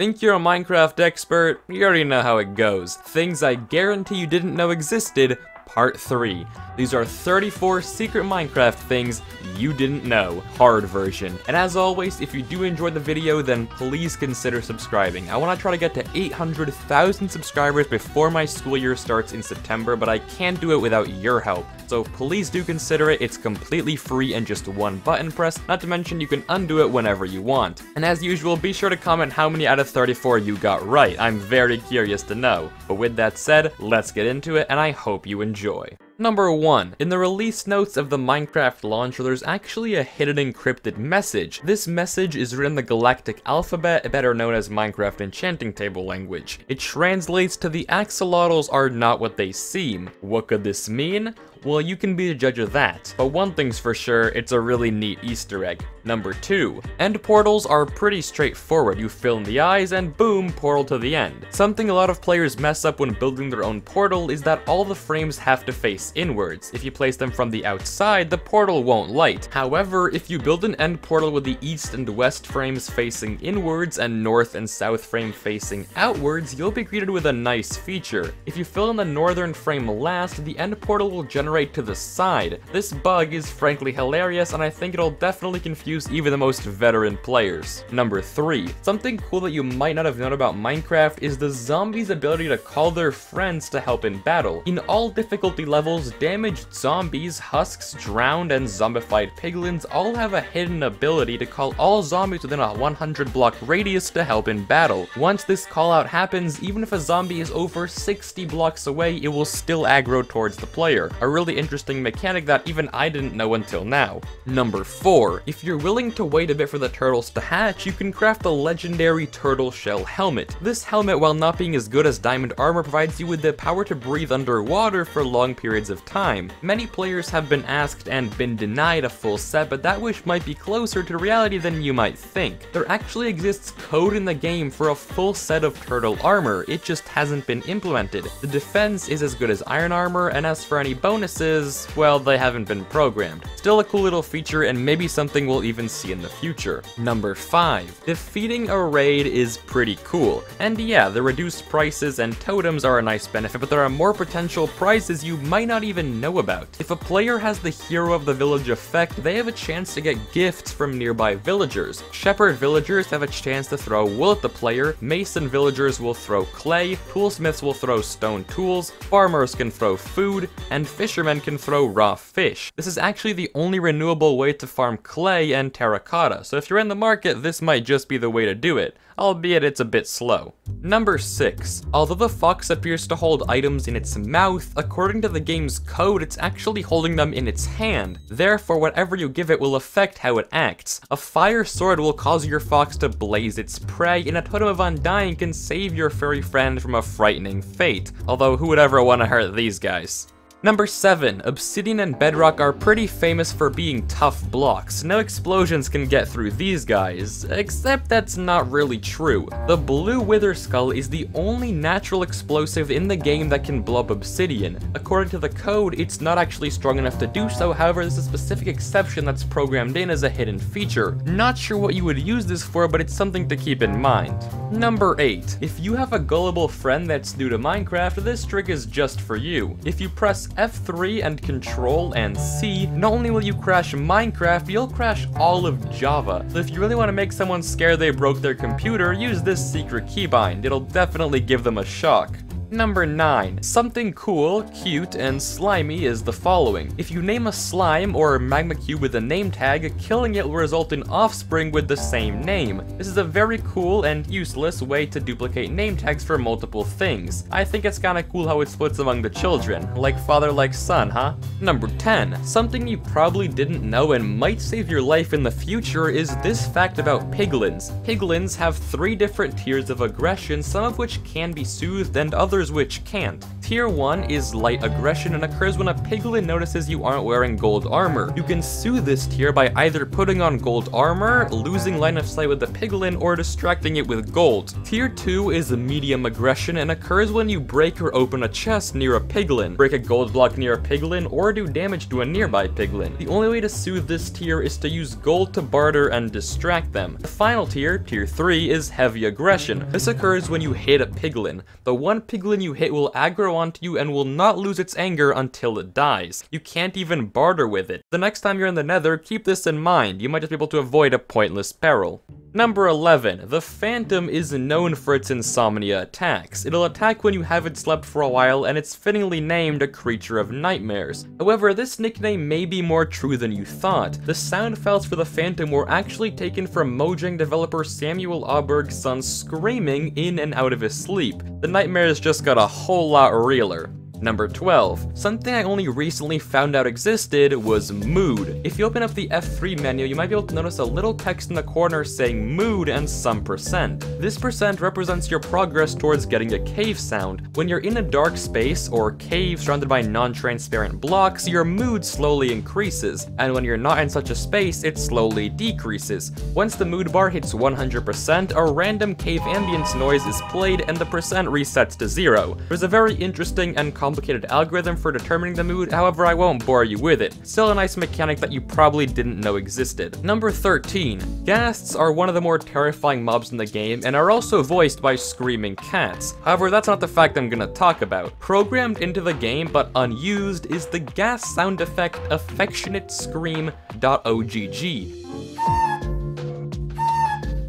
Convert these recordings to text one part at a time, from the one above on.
Think you're a Minecraft expert? You already know how it goes. Things I guarantee you didn't know existed, part 3. These are 34 secret Minecraft things you didn't know, hard version. And as always, if you do enjoy the video, then please consider subscribing. I want to try to get to 800,000 subscribers before my school year starts in September, but I can't do it without your help. So please do consider it, it's completely free and just one button press, not to mention you can undo it whenever you want. And as usual, be sure to comment how many out of 34 you got right, I'm very curious to know. But with that said, let's get into it and I hope you enjoy. Number 1. In the release notes of the Minecraft launcher, there's actually a hidden encrypted message. This message is written in the Galactic Alphabet, better known as Minecraft Enchanting Table language. It translates to "The axolotls are not what they seem." What could this mean? Well, you can be the judge of that, but one thing's for sure, it's a really neat Easter egg. Number 2. End portals are pretty straightforward. You fill in the eyes and boom, portal to the end. Something a lot of players mess up when building their own portal is that all the frames have to face inwards. If you place them from the outside, the portal won't light. However, if you build an end portal with the east and west frames facing inwards and north and south frame facing outwards, you'll be greeted with a nice feature. If you fill in the northern frame last, the end portal will generate to the side. This bug is frankly hilarious and I think it'll definitely confuse even the most veteran players. Number 3. Something cool that you might not have known about Minecraft is the zombies' ability to call their friends to help in battle. In all difficulty levels, damaged zombies, husks, drowned, and zombified piglins all have a hidden ability to call all zombies within a 100 block radius to help in battle. Once this call out happens, even if a zombie is over 60 blocks away, it will still aggro towards the player. A really interesting mechanic that even I didn't know until now. Number 4. If you're willing to wait a bit for the turtles to hatch, you can craft the legendary turtle shell helmet. This helmet, while not being as good as diamond armor, provides you with the power to breathe underwater for long periods of time. Many players have been asked and been denied a full set, but that wish might be closer to reality than you might think. There actually exists code in the game for a full set of turtle armor, it just hasn't been implemented. The defense is as good as iron armor, and as for any bonuses, well, they haven't been programmed. Still a cool little feature, and maybe something we'll even see in the future. Number 5. Defeating a raid is pretty cool. And yeah, the reduced prices and totems are a nice benefit, but there are more potential prizes you might not even know about. If a player has the Hero of the Village effect, they have a chance to get gifts from nearby villagers. Shepherd villagers have a chance to throw wool at the player, mason villagers will throw clay, toolsmiths will throw stone tools, farmers can throw food, and fishermen can throw raw fish. This is actually the only renewable way to farm clay and terracotta, so if you're in the market, this might just be the way to do it, albeit it's a bit slow. Number 6. Although the fox appears to hold items in its mouth, according to the game's code, it's actually holding them in its hand. Therefore, whatever you give it will affect how it acts. A fire sword will cause your fox to blaze its prey, and a totem of undying can save your furry friend from a frightening fate. Although, who would ever want to hurt these guys? Number 7. Obsidian and bedrock are pretty famous for being tough blocks. No explosions can get through these guys, except that's not really true. The blue wither skull is the only natural explosive in the game that can blow up obsidian. According to the code, it's not actually strong enough to do so, however there's a specific exception that's programmed in as a hidden feature. Not sure what you would use this for, but it's something to keep in mind. Number 8. If you have a gullible friend that's new to Minecraft, this trick is just for you. If you press F3 and Control and C, not only will you crash Minecraft, you'll crash all of Java. So if you really want to make someone scared they broke their computer, use this secret keybind. It'll definitely give them a shock. Number 9. Something cool, cute, and slimy is the following. If you name a slime or a magma cube with a name tag, killing it will result in offspring with the same name. This is a very cool and useless way to duplicate name tags for multiple things. I think it's kinda cool how it splits among the children. Like father, like son, huh? Number 10. Something you probably didn't know and might save your life in the future is this fact about piglins. Piglins have 3 different tiers of aggression, some of which can be soothed and others which can't. Tier 1 is light aggression and occurs when a piglin notices you aren't wearing gold armor. You can soothe this tier by either putting on gold armor, losing line of sight with the piglin, or distracting it with gold. Tier 2 is medium aggression and occurs when you break or open a chest near a piglin, break a gold block near a piglin, or do damage to a nearby piglin. The only way to soothe this tier is to use gold to barter and distract them. The final tier, Tier 3, is heavy aggression. This occurs when you hit a piglin. The one piglin you hit will aggro onto you and will not lose its anger until it dies. You can't even barter with it. The next time you're in the Nether, keep this in mind. You might just be able to avoid a pointless peril. Number 11. The Phantom is known for its insomnia attacks. It'll attack when you haven't slept for a while, and it's fittingly named a creature of nightmares. However, this nickname may be more true than you thought. The sound files for the Phantom were actually taken from Mojang developer Samuel Auberg's son screaming in and out of his sleep. The nightmares just got a whole lot realer. Number 12. Something I only recently found out existed was mood. If you open up the F3 menu, you might be able to notice a little text in the corner saying mood and some percent. This percent represents your progress towards getting a cave sound. When you're in a dark space or cave surrounded by non-transparent blocks, your mood slowly increases, and when you're not in such a space, it slowly decreases. Once the mood bar hits 100%, a random cave ambience noise is played and the percent resets to 0. There's a very interesting and complicated algorithm for determining the mood, however I won't bore you with it. Still a nice mechanic that you probably didn't know existed. Number 13. Ghasts are one of the more terrifying mobs in the game and are also voiced by screaming cats. However, that's not the fact I'm gonna talk about. Programmed into the game but unused is the ghast sound effect affectionate scream.ogg.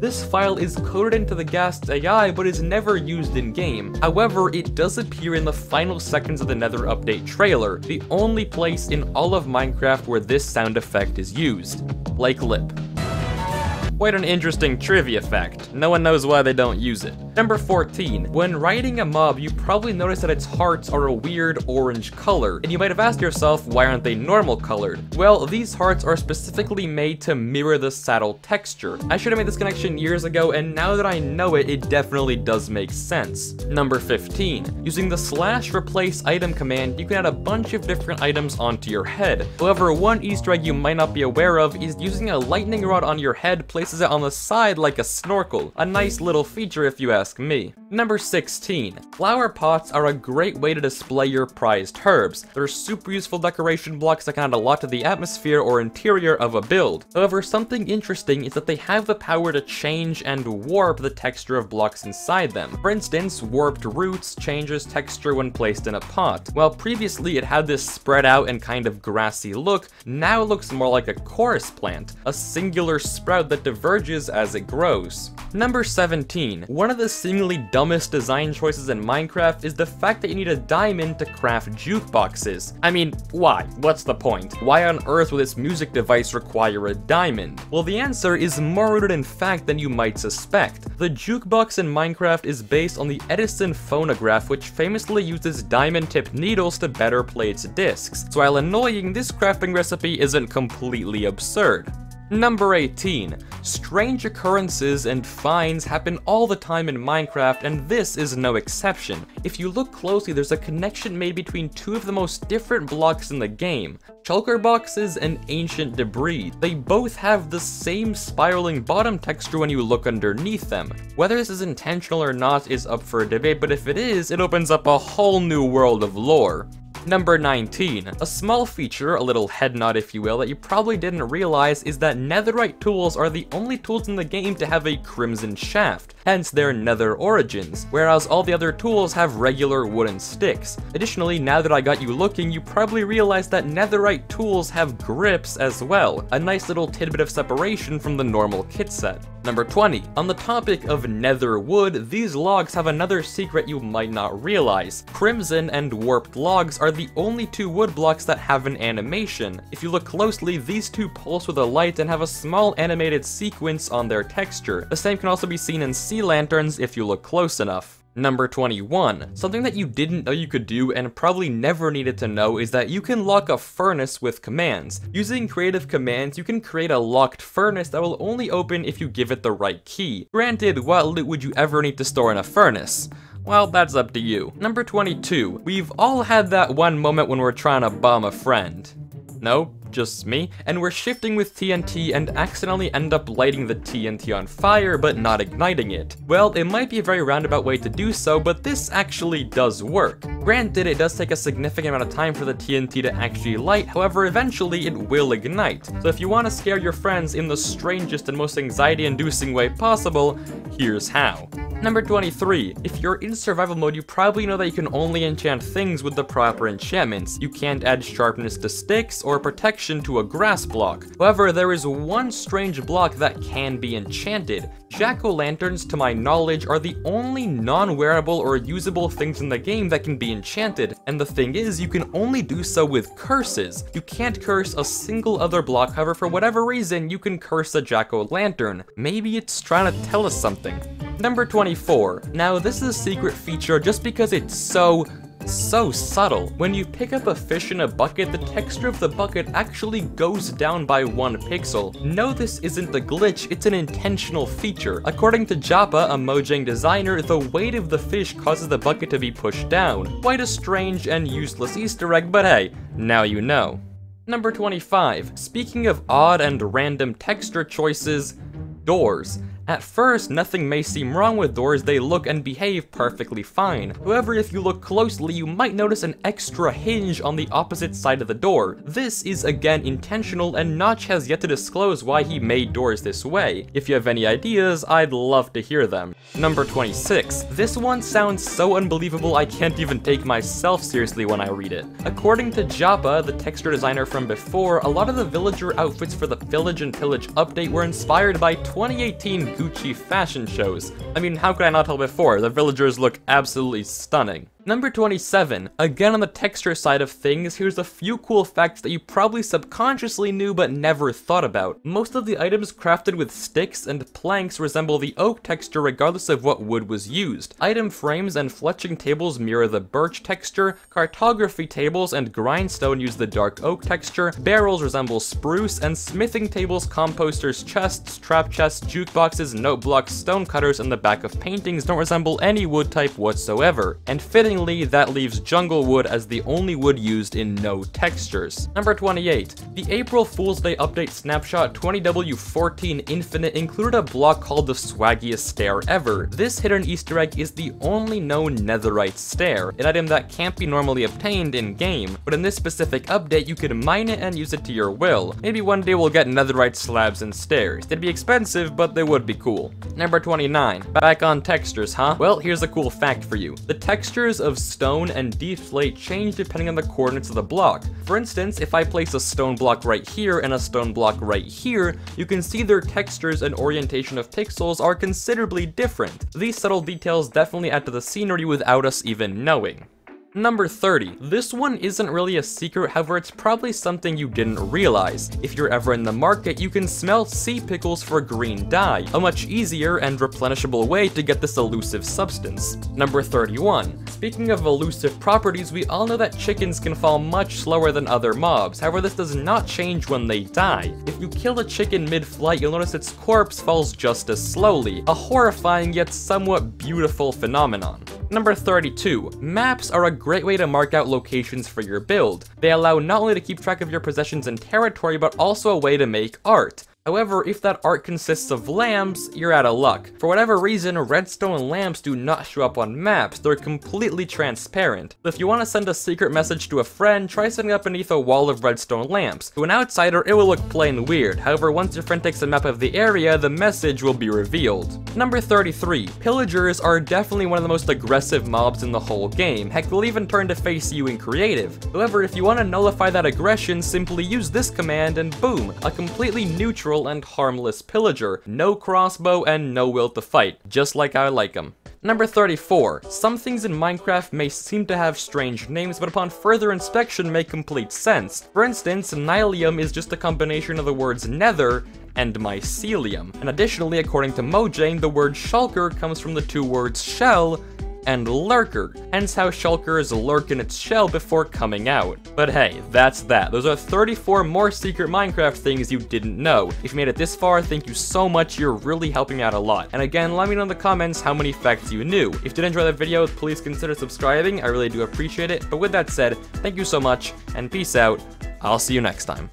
This file is coded into the Ghast's AI but is never used in game. However, it does appear in the final seconds of the Nether update trailer, the only place in all of Minecraft where this sound effect is used. Like lip. Quite an interesting trivia fact. No one knows why they don't use it. Number 14. When riding a mob, you probably notice that its hearts are a weird orange color, and you might have asked yourself, why aren't they normal colored? Well, these hearts are specifically made to mirror the saddle texture. I should have made this connection years ago, and now that I know it, it definitely does make sense. Number 15. Using the slash replace item command, you can add a bunch of different items onto your head. However, one Easter egg you might not be aware of is using a lightning rod on your head places it on the side like a snorkel. A nice little feature if you ask me. Number 16. Flower pots are a great way to display your prized herbs. They're super useful decoration blocks that can add a lot to the atmosphere or interior of a build. However, something interesting is that they have the power to change and warp the texture of blocks inside them. For instance, warped roots changes texture when placed in a pot. While previously it had this spread out and kind of grassy look, now it looks more like a chorus plant, a singular sprout that diverges as it grows. Number 17. One of the seemingly dumbest design choices in Minecraft is the fact that you need a diamond to craft jukeboxes. I mean, why? What's the point? Why on earth would this music device require a diamond? Well, the answer is more rooted in fact than you might suspect. The jukebox in Minecraft is based on the Edison phonograph, which famously uses diamond-tipped needles to better play its discs. So while annoying, this crafting recipe isn't completely absurd. Number 18. Strange occurrences and finds happen all the time in Minecraft, and this is no exception. If you look closely, there's a connection made between two of the most different blocks in the game. Shulker boxes and ancient debris. They both have the same spiraling bottom texture when you look underneath them. Whether this is intentional or not is up for a debate, but if it is, it opens up a whole new world of lore. Number 19. A small feature, a little head nod if you will, that you probably didn't realize is that Netherite tools are the only tools in the game to have a crimson shaft, hence their Nether origins, whereas all the other tools have regular wooden sticks. Additionally, now that I got you looking, you probably realized that Netherite tools have grips as well, a nice little tidbit of separation from the normal kit set. Number 20. On the topic of nether wood, these logs have another secret you might not realize. Crimson and warped logs are the only two wood blocks that have an animation. If you look closely, these two pulse with a light and have a small animated sequence on their texture. The same can also be seen in sea lanterns if you look close enough. Number 21. Something that you didn't know you could do and probably never needed to know is that you can lock a furnace with commands. Using creative commands, you can create a locked furnace that will only open if you give it the right key. Granted, what loot would you ever need to store in a furnace? well, that's up to you. Number 22. We've all had that one moment when we're trying to bomb a friend. No? Just me, and we're shifting with TNT and accidentally end up lighting the TNT on fire but not igniting it. Well, it might be a very roundabout way to do so, but this actually does work. Granted, it does take a significant amount of time for the TNT to actually light, however, eventually it will ignite. So if you want to scare your friends in the strangest and most anxiety-inducing way possible, here's how. Number 23. If you're in survival mode, you probably know that you can only enchant things with the proper enchantments. You can't add sharpness to sticks or protection to a grass block. However, there is one strange block that can be enchanted. Jack-o'-lanterns, to my knowledge, are the only non-wearable or usable things in the game that can be enchanted, and the thing is, you can only do so with curses. You can't curse a single other block, however, for whatever reason, you can curse a jack-o'-lantern. Maybe it's trying to tell us something. Number 24. Now, this is a secret feature just because it's so subtle. When you pick up a fish in a bucket, the texture of the bucket actually goes down by 1 pixel. No, this isn't a glitch, it's an intentional feature. According to Joppa, a Mojang designer, the weight of the fish causes the bucket to be pushed down. Quite a strange and useless Easter egg, but hey, now you know. Number 25. Speaking of odd and random texture choices, doors. At first, nothing may seem wrong with doors, they look and behave perfectly fine. However, if you look closely, you might notice an extra hinge on the opposite side of the door. This is again intentional, and Notch has yet to disclose why he made doors this way. If you have any ideas, I'd love to hear them. Number 26. This one sounds so unbelievable I can't even take myself seriously when I read it. According to Joppa, the texture designer from before, a lot of the villager outfits for the Village and Pillage update were inspired by 2018 Gucci fashion shows. I mean, how could I not tell before? The villagers look absolutely stunning. Number 27. Again, on the texture side of things, here's a few cool facts that you probably subconsciously knew but never thought about. Most of the items crafted with sticks and planks resemble the oak texture regardless of what wood was used. Item frames and fletching tables mirror the birch texture, cartography tables and grindstone use the dark oak texture, barrels resemble spruce, and smithing tables, composters, chests, trap chests, jukeboxes, note blocks, stone cutters, and the back of paintings don't resemble any wood type whatsoever. And fitting that leaves jungle wood as the only wood used in no textures. Number 28. The April Fool's Day update snapshot 20W14 Infinite included a block called the Swaggiest Stair Ever. This hidden Easter egg is the only known Netherite stair, an item that can't be normally obtained in-game, but in this specific update you could mine it and use it to your will. Maybe one day we'll get Netherite slabs and stairs. They'd be expensive, but they would be cool. Number 29. Back on textures, huh? Well, here's a cool fact for you. The textures of stone and deep slate change depending on the coordinates of the block. For instance, if I place a stone block right here and a stone block right here, you can see their textures and orientation of pixels are considerably different. These subtle details definitely add to the scenery without us even knowing. Number 30. This one isn't really a secret, however, it's probably something you didn't realize. If you're ever in the market, you can smell sea pickles for green dye, a much easier and replenishable way to get this elusive substance. Number 31. Speaking of elusive properties, we all know that chickens can fall much slower than other mobs, however, this does not change when they die. If you kill a chicken mid-flight, you'll notice its corpse falls just as slowly, a horrifying yet somewhat beautiful phenomenon. Number 32. Maps are a great way to mark out locations for your build. They allow not only to keep track of your possessions and territory, but also a way to make art. However, if that art consists of lamps, you're out of luck. For whatever reason, redstone lamps do not show up on maps, they're completely transparent. So if you want to send a secret message to a friend, try setting up beneath a wall of redstone lamps. To an outsider, it will look plain weird, however, once your friend takes a map of the area, the message will be revealed. Number 33. Pillagers are definitely one of the most aggressive mobs in the whole game, heck, they'll even turn to face you in creative. However, if you want to nullify that aggression, simply use this command and boom, a completely neutral and harmless pillager. No crossbow and no will to fight, just like I like them. Number 34. Some things in Minecraft may seem to have strange names, but upon further inspection make complete sense. For instance, Nylium is just a combination of the words nether and mycelium. And additionally, according to Mojang, the word shulker comes from the two words shell and Lurker, hence how shulkers lurk in its shell before coming out. But hey, that's that. Those are 34 more secret Minecraft things you didn't know. If you made it this far, thank you so much, you're really helping out a lot. And again, let me know in the comments how many facts you knew. If you did enjoy the video, please consider subscribing, I really do appreciate it. But with that said, thank you so much, and peace out. I'll see you next time.